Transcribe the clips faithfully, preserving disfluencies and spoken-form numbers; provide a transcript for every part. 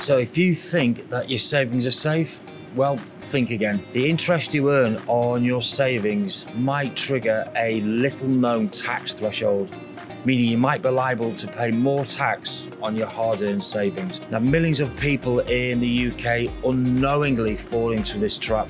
So if you think that your savings are safe, well, think again. The interest you earn on your savings might trigger a little known tax threshold, meaning you might be liable to pay more tax on your hard-earned savings. Now, millions of people in the U K unknowingly fall into this trap,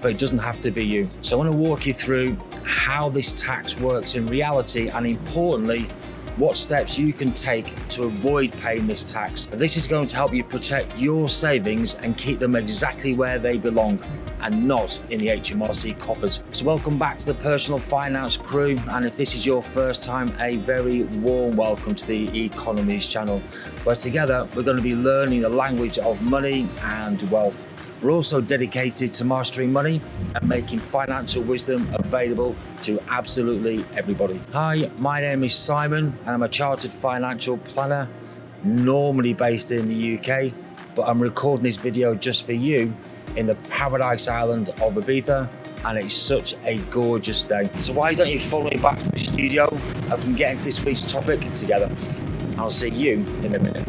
but it doesn't have to be you. So I want to walk you through how this tax works in reality, and importantly, what steps you can take to avoid paying this tax. This is going to help you protect your savings and keep them exactly where they belong and not in the H M R C coffers. So welcome back to the Personal Finance crew. And if this is your first time, a very warm welcome to the Economies channel, where together we're going to be learning the language of money and wealth. We're also dedicated to mastering money and making financial wisdom available to absolutely everybody. Hi, my name is Simon and I'm a chartered financial planner, normally based in the U K, but I'm recording this video just for you in the paradise island of Ibiza, and it's such a gorgeous day. So why don't you follow me back to the studio and we can get into this week's topic together. I'll see you in a minute.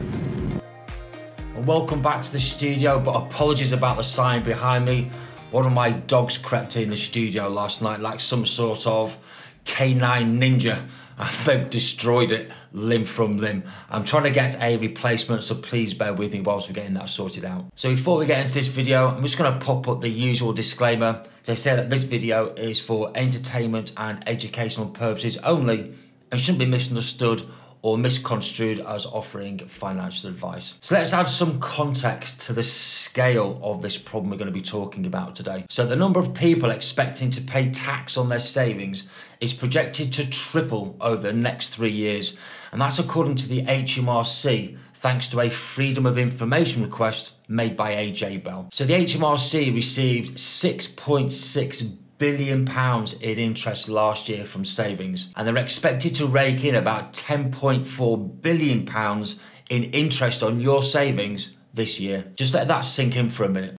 Welcome back to the studio, but apologies about the sign behind me. One of my dogs crept in the studio last night like some sort of canine ninja, and they've destroyed it limb from limb. I'm trying to get a replacement, so please bear with me whilst we're getting that sorted out. So before we get into this video, I'm just going to pop up the usual disclaimer to say that this video is for entertainment and educational purposes only and shouldn't be misunderstood or misconstrued as offering financial advice. So let's add some context to the scale of this problem we're going to be talking about today. So the number of people expecting to pay tax on their savings is projected to triple over the next three years. And that's according to the H M R C, thanks to a Freedom of Information request made by A J Bell. So the H M R C received six point six billion pounds in interest last year from savings, and they're expected to rake in about ten point four billion pounds in interest on your savings this year. Just let that sink in for a minute.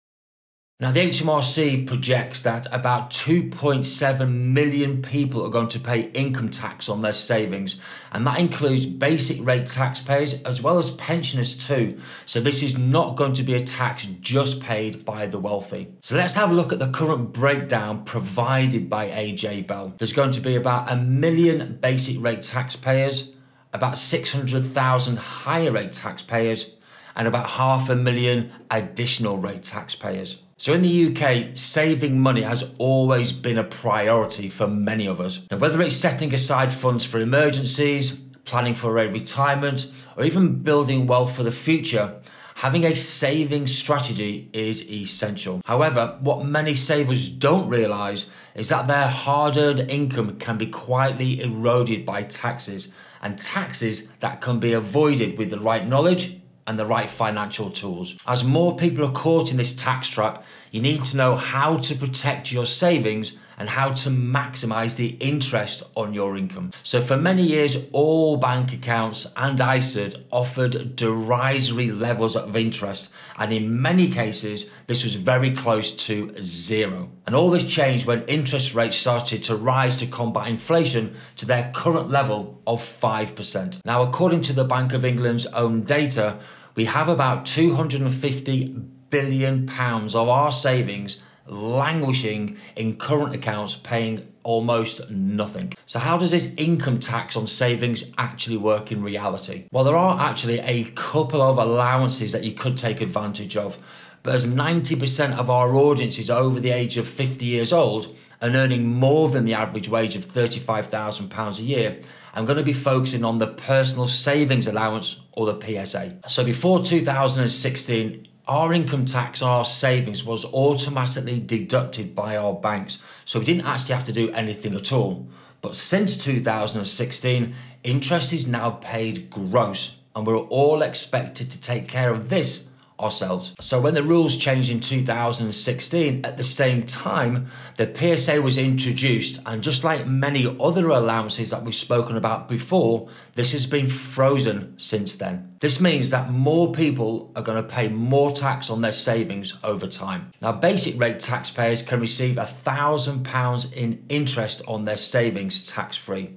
Now, the H M R C projects that about two point seven million people are going to pay income tax on their savings, and that includes basic rate taxpayers as well as pensioners too. So this is not going to be a tax just paid by the wealthy. So let's have a look at the current breakdown provided by A J Bell. There's going to be about a million basic rate taxpayers, about six hundred thousand higher rate taxpayers, and about half a million additional rate taxpayers. So in the U K, saving money has always been a priority for many of us. Now, whether it's setting aside funds for emergencies, planning for a retirement, or even building wealth for the future, having a savings strategy is essential. However, what many savers don't realise is that their hard-earned income can be quietly eroded by taxes, and taxes that can be avoided with the right knowledge and the right financial tools. As more people are caught in this tax trap, you need to know how to protect your savings and how to maximize the interest on your income. So for many years, all bank accounts and I S As offered derisory levels of interest, and in many cases, this was very close to zero. And all this changed when interest rates started to rise to combat inflation to their current level of five percent. Now, according to the Bank of England's own data, we have about two hundred fifty billion pounds of our savings languishing in current accounts, paying almost nothing. So how does this income tax on savings actually work in reality? Well, there are actually a couple of allowances that you could take advantage of, but as ninety percent of our audience is over the age of fifty years old and earning more than the average wage of thirty-five thousand pounds a year, I'm going to be focusing on the Personal Savings Allowance, or the P S A. So before two thousand sixteen, our income tax on our savings was automatically deducted by our banks, so we didn't actually have to do anything at all. But since two thousand sixteen, interest is now paid gross, and we're all expected to take care of this ourselves. So when the rules changed in two thousand sixteen, at the same time, the P S A was introduced, and just like many other allowances that we've spoken about before, this has been frozen since then. This means that more people are going to pay more tax on their savings over time. Now, basic rate taxpayers can receive one thousand pounds in interest on their savings tax-free.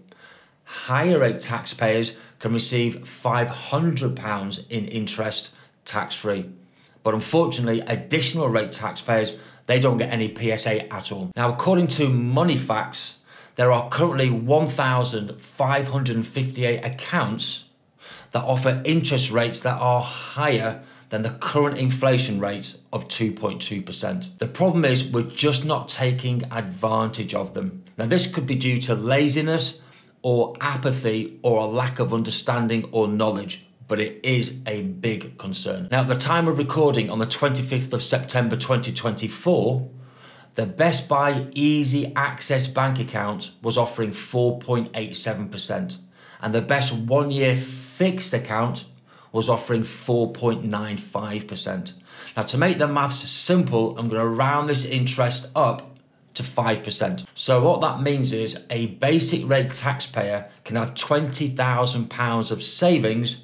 Higher rate taxpayers can receive five hundred pounds in interest tax-free. But unfortunately, additional rate taxpayers, they don't get any P S A at all. Now, according to Moneyfacts, there are currently one thousand five hundred fifty-eight accounts that offer interest rates that are higher than the current inflation rate of two point two percent. The problem is we're just not taking advantage of them. Now, this could be due to laziness or apathy or a lack of understanding or knowledge, but it is a big concern. Now, at the time of recording on the twenty-fifth of September twenty twenty-four, the Best Buy Easy Access Bank account was offering four point eight seven percent, and the Best One Year Fixed account was offering four point nine five percent. Now, to make the maths simple, I'm gonna round this interest up to five percent. So what that means is a basic rate taxpayer can have twenty thousand pounds of savings,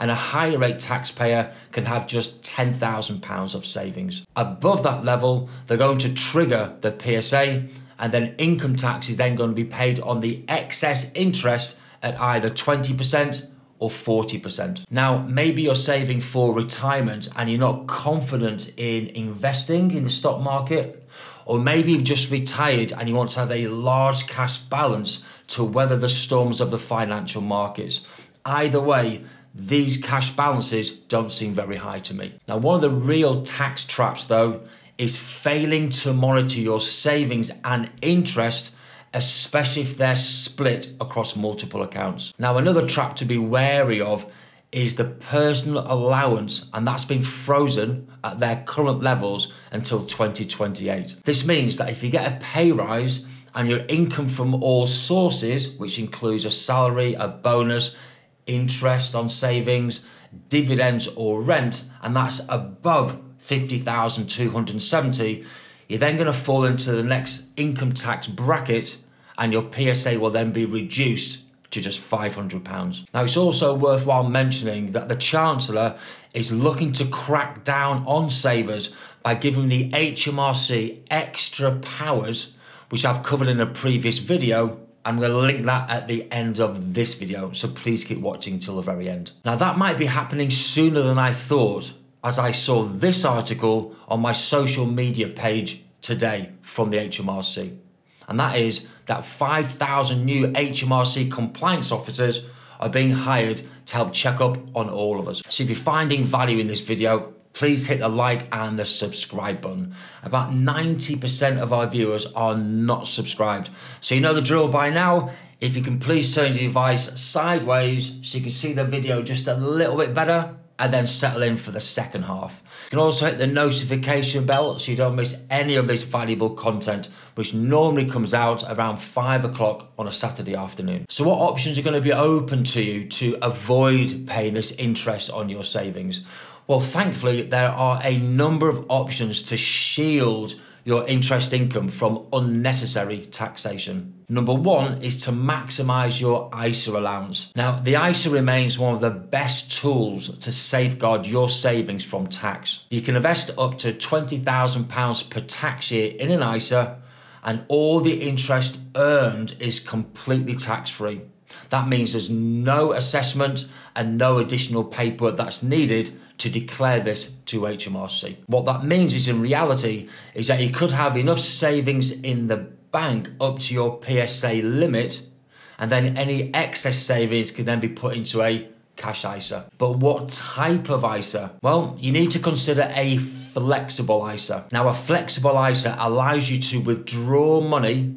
and a higher rate taxpayer can have just ten thousand pounds of savings. Above that level, they're going to trigger the P S A, and then income tax is then going to be paid on the excess interest at either twenty percent or forty percent. Now, maybe you're saving for retirement and you're not confident in investing in the stock market, or maybe you've just retired and you want to have a large cash balance to weather the storms of the financial markets. Either way, these cash balances don't seem very high to me. Now, one of the real tax traps, though, is failing to monitor your savings and interest, especially if they're split across multiple accounts. Now, another trap to be wary of is the personal allowance, and that's been frozen at their current levels until twenty twenty-eight. This means that if you get a pay rise and your income from all sources, which includes a salary, a bonus, interest on savings, dividends or rent, and that's above fifty thousand two hundred seventy, you're then going to fall into the next income tax bracket, and your P S A will then be reduced to just five hundred pounds. Now, it's also worthwhile mentioning that the Chancellor is looking to crack down on savers by giving the H M R C extra powers, which I've covered in a previous video. I'm going to link that at the end of this video, so please keep watching till the very end. Now, that might be happening sooner than I thought, as I saw this article on my social media page today from the H M R C. And that is that five thousand new H M R C compliance officers are being hired to help check up on all of us. So if you're finding value in this video, please hit the like and the subscribe button. About ninety percent of our viewers are not subscribed. So you know the drill by now. If you can please turn your device sideways so you can see the video just a little bit better, and then settle in for the second half. You can also hit the notification bell so you don't miss any of this valuable content, which normally comes out around five o'clock on a Saturday afternoon. So what options are going to be open to you to avoid paying this interest on your savings? Well, thankfully, there are a number of options to shield your interest income from unnecessary taxation. Number one is to maximize your I S A allowance. Now, the I S A remains one of the best tools to safeguard your savings from tax. You can invest up to twenty thousand pounds per tax year in an I S A, and all the interest earned is completely tax-free. That means there's no assessment and no additional paperwork that's needed to declare this to H M R C. What that means is, in reality, is that you could have enough savings in the bank up to your P S A limit, and then any excess savings can then be put into a cash I S A. But what type of I S A? Well, you need to consider a flexible I S A. Now, a flexible I S A allows you to withdraw money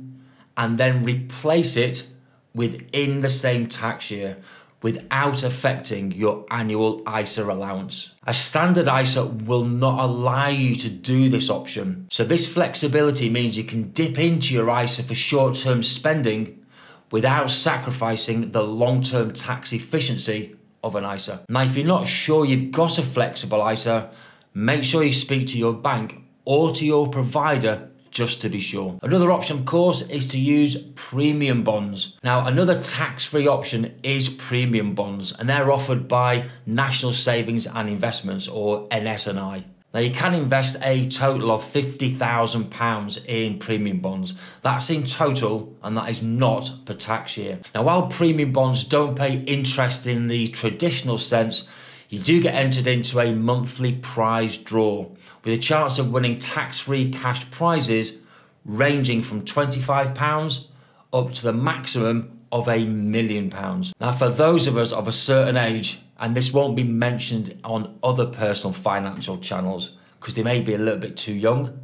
and then replace it within the same tax year without affecting your annual I S A allowance. A standard I S A will not allow you to do this option. So this flexibility means you can dip into your I S A for short-term spending without sacrificing the long-term tax efficiency of an I S A. Now, if you're not sure you've got a flexible I S A, make sure you speak to your bank or to your provider just to be sure. Another option, of course, is to use premium bonds. Now, another tax-free option is premium bonds, and they're offered by National Savings and Investments, or N S and I. Now, you can invest a total of fifty thousand pounds in premium bonds. That's in total, and that is not per tax year. Now, while premium bonds don't pay interest in the traditional sense, you do get entered into a monthly prize draw with a chance of winning tax-free cash prizes ranging from twenty-five pounds up to the maximum of a million pounds. Now, for those of us of a certain age, and this won't be mentioned on other personal financial channels because they may be a little bit too young,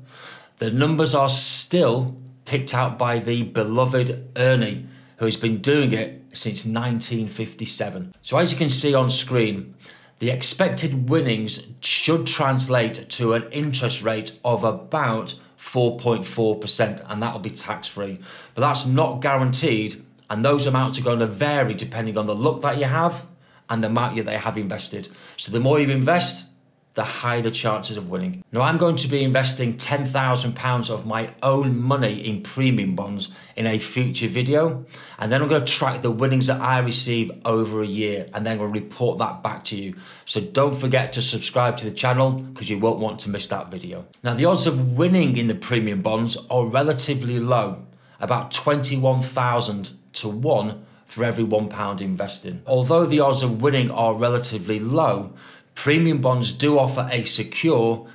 the numbers are still picked out by the beloved Ernie, who has been doing it since nineteen fifty-seven. So as you can see on screen, the expected winnings should translate to an interest rate of about four point four percent, and that'll be tax-free. But that's not guaranteed, and those amounts are going to vary depending on the luck that you have and the amount that you have invested. So the more you invest, the higher the chances of winning. Now, I'm going to be investing ten thousand pounds of my own money in premium bonds in a future video, and then I'm going to track the winnings that I receive over a year, and then we'll report that back to you. So don't forget to subscribe to the channel because you won't want to miss that video. Now, the odds of winning in the premium bonds are relatively low, about twenty-one thousand to one for every one pound invested. Although the odds of winning are relatively low, premium bonds do offer a secure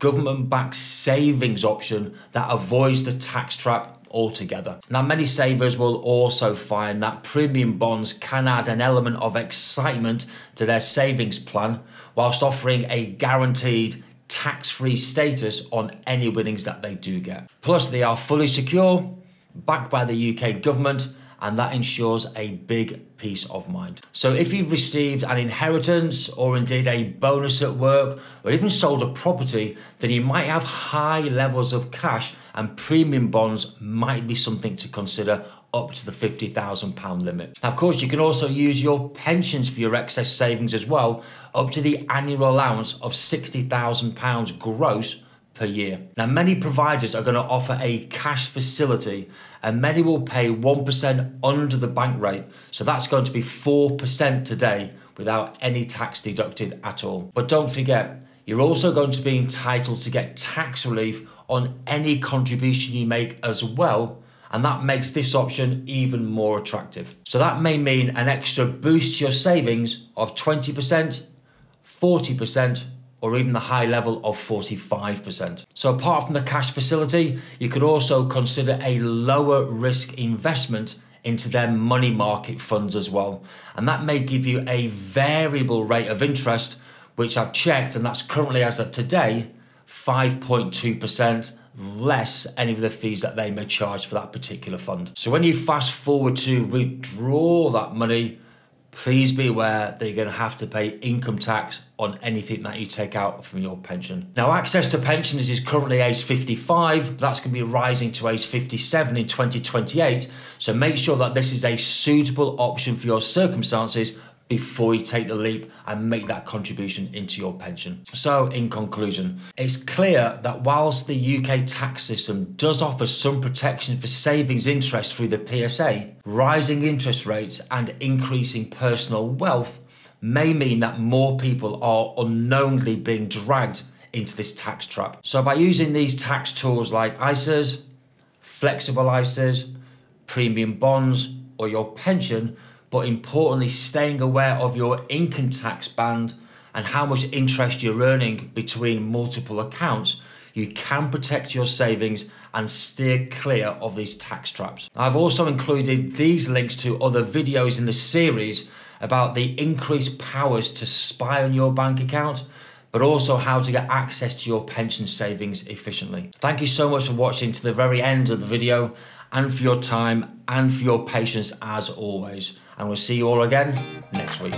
government-backed savings option that avoids the tax trap altogether. Now, many savers will also find that premium bonds can add an element of excitement to their savings plan whilst offering a guaranteed tax-free status on any winnings that they do get. Plus, they are fully secure, backed by the U K government, and that ensures a big peace of mind. So if you've received an inheritance or indeed a bonus at work or even sold a property, then you might have high levels of cash, and premium bonds might be something to consider up to the fifty thousand pound limit. Now, of course, you can also use your pensions for your excess savings as well, up to the annual allowance of sixty thousand pounds gross per year. Now, many providers are going to offer a cash facility, and many will pay one percent under the bank rate. So that's going to be four percent today without any tax deducted at all. But don't forget, you're also going to be entitled to get tax relief on any contribution you make as well, and that makes this option even more attractive. So that may mean an extra boost to your savings of twenty percent, forty percent, or even the high level of forty-five percent. So apart from the cash facility, you could also consider a lower risk investment into their money market funds as well. And that may give you a variable rate of interest, which I've checked, and that's currently, as of today, five point two percent less any of the fees that they may charge for that particular fund. So when you fast forward to withdraw that money, please be aware that you're going to have to pay income tax on anything that you take out from your pension. Now, access to pensions is currently age fifty-five, but that's going to be rising to age fifty-seven in twenty twenty-eight. So make sure that this is a suitable option for your circumstances before you take the leap and make that contribution into your pension. So in conclusion, it's clear that whilst the U K tax system does offer some protection for savings interest through the P S A, rising interest rates and increasing personal wealth may mean that more people are unknowingly being dragged into this tax trap. So by using these tax tools like I S As, flexible I S As, premium bonds, or your pension, but importantly, staying aware of your income tax band and how much interest you're earning between multiple accounts, you can protect your savings and steer clear of these tax traps. I've also included these links to other videos in the series about the increased powers to spy on your bank account, but also how to get access to your pension savings efficiently. Thank you so much for watching to the very end of the video, and for your time and for your patience as always. And we'll see you all again next week.